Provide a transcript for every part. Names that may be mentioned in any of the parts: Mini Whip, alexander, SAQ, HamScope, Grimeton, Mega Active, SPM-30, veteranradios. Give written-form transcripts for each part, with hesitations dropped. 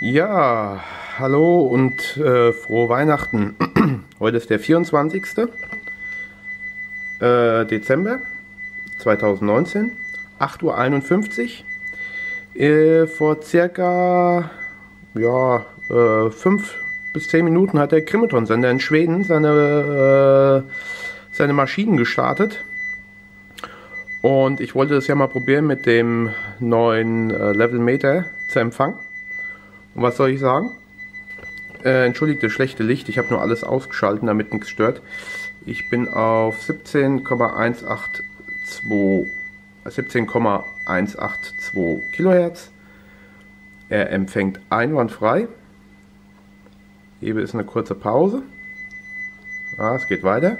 Ja, hallo und frohe Weihnachten. Heute ist der 24. Dezember 2019, 8:51 Uhr. Vor circa 5 bis 10 Minuten hat der Grimeton-Sender in Schweden seine Maschinen gestartet. Und ich wollte das ja mal probieren mit dem neuen Levelmeter zu empfangen. Und was soll ich sagen? Entschuldigt das schlechte Licht, ich habe nur alles ausgeschalten, damit nichts stört. Ich bin auf 17,182 Kilohertz. Er empfängt einwandfrei. Hier ist eine kurze Pause. Es geht weiter.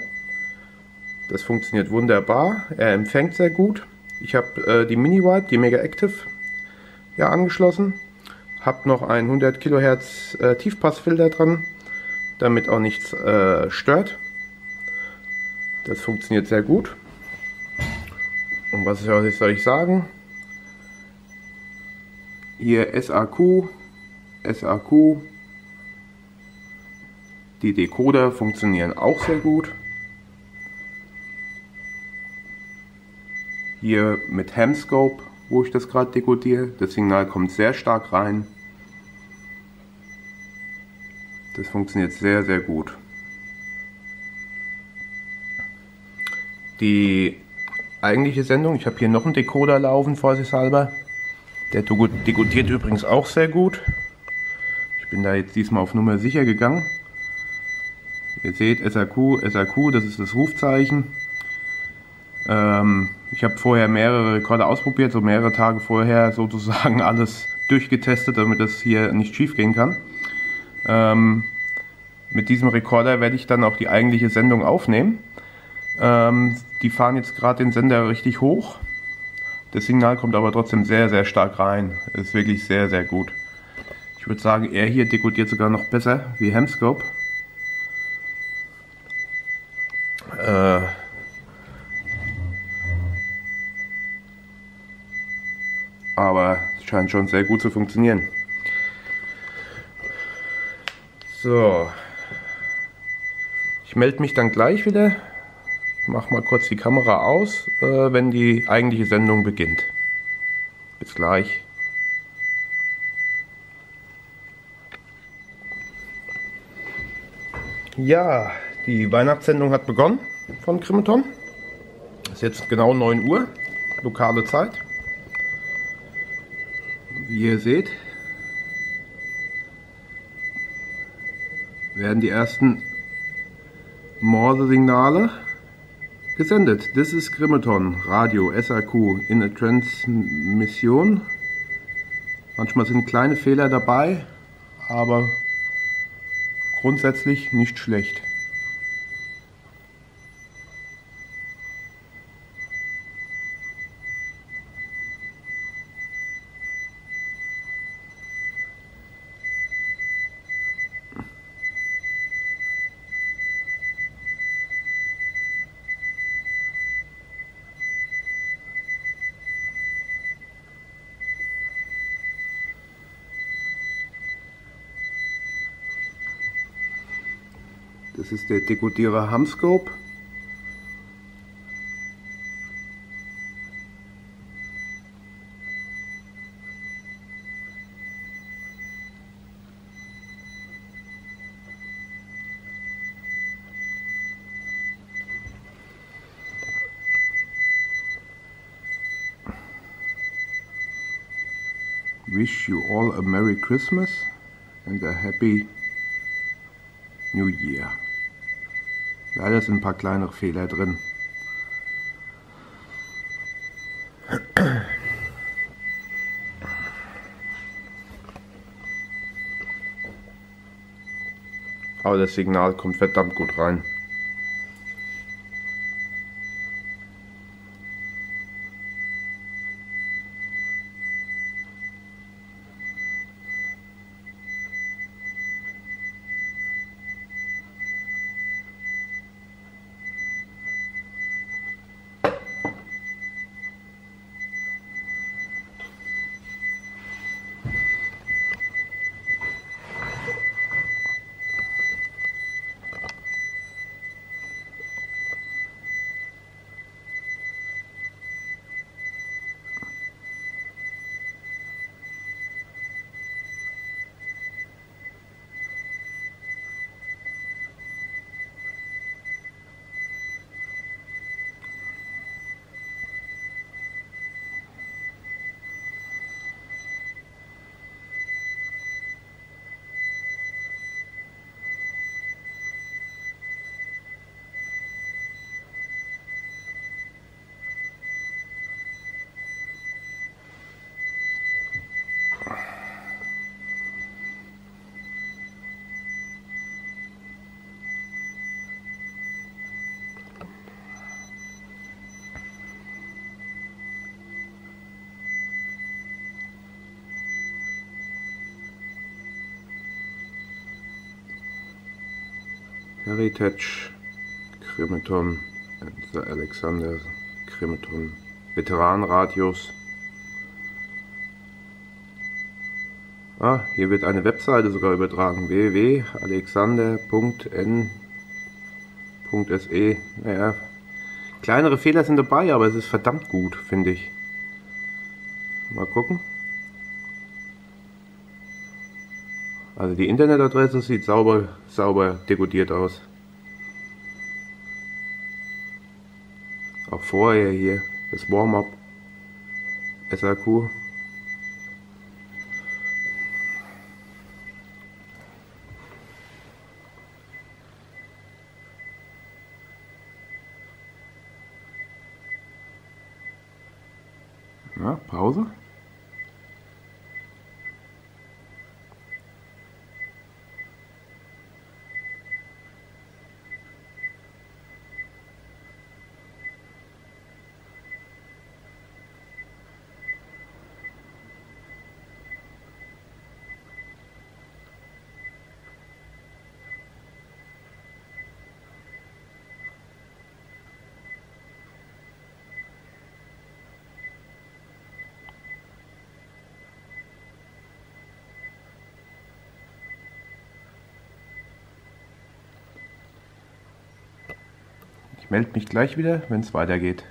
Das funktioniert wunderbar. Er empfängt sehr gut. Ich habe die Mini Whip, die Mega Active, ja, angeschlossen. Habe noch einen 100 Kilohertz Tiefpassfilter dran, damit auch nichts stört. Das funktioniert sehr gut. Und was soll ich sagen? Hier SAQ. Die Decoder funktionieren auch sehr gut. Hier mit HamScope, wo ich das gerade dekodiere. Das Signal kommt sehr stark rein. Das funktioniert sehr, sehr gut. Die eigentliche Sendung, ich habe hier noch einen Decoder laufen, vorsichtshalber. Der dekodiert übrigens auch sehr gut. Ich bin da jetzt diesmal auf Nummer sicher gegangen. Ihr seht SAQ, das ist das Rufzeichen. Ich habe vorher mehrere Rekorder ausprobiert, so mehrere Tage vorher sozusagen alles durchgetestet, damit das hier nicht schief gehen kann. Mit diesem Rekorder werde ich dann auch die eigentliche Sendung aufnehmen. Die fahren jetzt gerade den Sender richtig hoch. Das Signal kommt aber trotzdem sehr, sehr stark rein. Ist wirklich sehr, sehr gut. Ich würde sagen, er hier dekodiert sogar noch besser wie HamScope. Aber es scheint schon sehr gut zu funktionieren. So, ich melde mich dann gleich wieder. Mach mal kurz die Kamera aus, wenn die eigentliche Sendung beginnt. Bis gleich. Ja, die Weihnachtssendung hat begonnen von Grimeton. Ist jetzt genau 9 Uhr, lokale Zeit. Wie ihr seht, werden die ersten Morse-Signale gesendet. This is Grimeton, Radio, SAQ, in a Transmission. Manchmal sind kleine Fehler dabei, aber grundsätzlich nicht schlecht. Das ist der Dekodierer HamScope. Wish you all a Merry Christmas and a Happy New Year. Leider sind ein paar kleinere Fehler drin. Aber das Signal kommt verdammt gut rein. Heritage, Grimeton, Alexander, Grimeton, Veteranenradius. Ah, hier wird eine Webseite sogar übertragen, www.alexander.n.se. Naja, kleinere Fehler sind dabei, aber es ist verdammt gut, finde ich. Mal gucken. Also die Internetadresse sieht sauber dekodiert aus. Auch vorher hier das Warm-up, SAQ. Ja, Pause. Ich melde mich gleich wieder, wenn es weitergeht.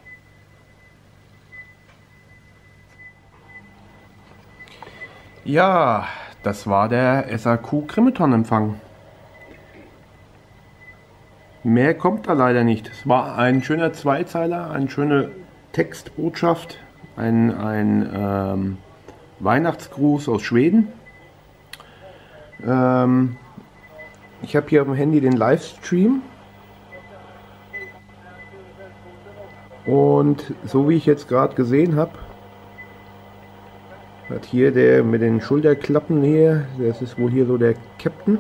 Ja, das war der SAQ Grimeton-Empfang. Mehr kommt da leider nicht. Es war ein schöner Zweizeiler, eine schöne Textbotschaft, ein Weihnachtsgruß aus Schweden. Ich habe hier auf dem Handy den Livestream. Und so wie ich jetzt gerade gesehen habe, hat hier der mit den Schulterklappen hier, das ist wohl hier so der Captain,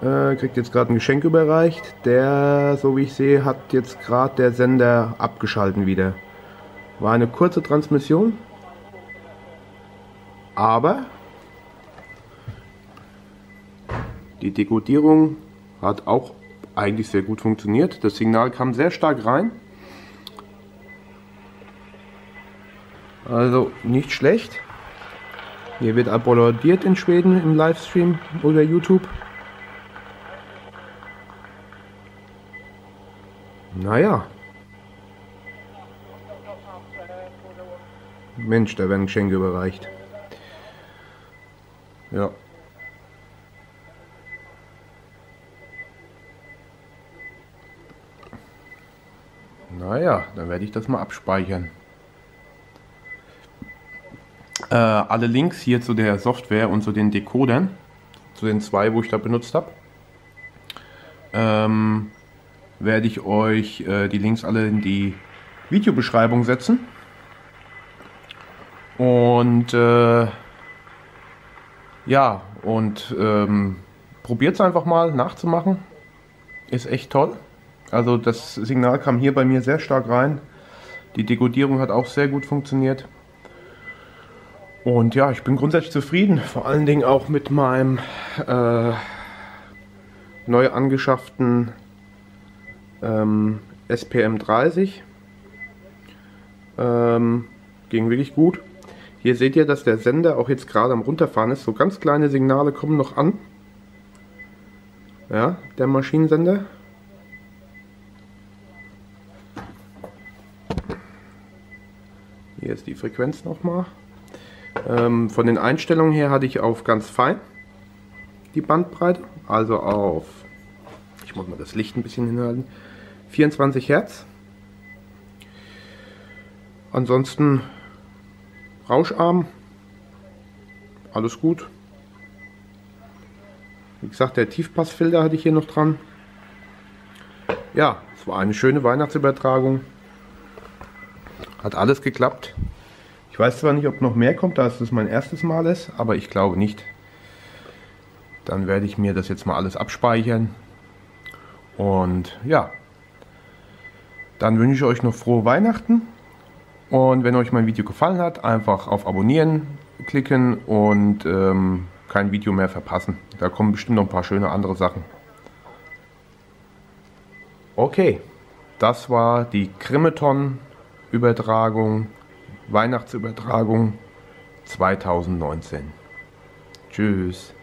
kriegt jetzt gerade ein Geschenk überreicht. Der, so wie ich sehe, hat jetzt gerade der Sender abgeschalten wieder. War eine kurze Transmission, aber die Dekodierung hat auch eigentlich sehr gut funktioniert. Das Signal kam sehr stark rein. Also nicht schlecht. Hier wird applaudiert in Schweden im Livestream oder YouTube. Naja. Mensch, da werden Geschenke überreicht. Ja. Naja, dann werde ich das mal abspeichern. Alle Links hier zu der Software und zu den Decodern, zu den zwei, wo ich da benutzt habe, werde ich euch die Links alle in die Videobeschreibung setzen. Und ja, und probiert es einfach mal nachzumachen. Ist echt toll. Also das Signal kam hier bei mir sehr stark rein. Die Dekodierung hat auch sehr gut funktioniert. Und ja, ich bin grundsätzlich zufrieden, vor allen Dingen auch mit meinem neu angeschafften SPM-30. Ging wirklich gut. Hier seht ihr, dass der Sender auch jetzt gerade am Runterfahren ist. So ganz kleine Signale kommen noch an. Ja, der Maschinensender. Hier ist die Frequenz nochmal. Von den Einstellungen her hatte ich auf ganz fein die Bandbreite, also auf, ich muss mal das Licht ein bisschen hinhalten, 24 Hertz. Ansonsten rauscharm, alles gut. Wie gesagt, der Tiefpassfilter hatte ich hier noch dran. Ja, es war eine schöne Weihnachtsübertragung. Hat alles geklappt. Ich weiß zwar nicht, ob noch mehr kommt, da es das mein erstes Mal ist, aber ich glaube nicht. Dann werde ich mir das jetzt mal alles abspeichern. Und ja, dann wünsche ich euch noch frohe Weihnachten. Und wenn euch mein Video gefallen hat, einfach auf Abonnieren klicken und kein Video mehr verpassen. Da kommen bestimmt noch ein paar schöne andere Sachen. Okay, das war die Grimeton-Übertragung, Weihnachtsübertragung 2019. Tschüss.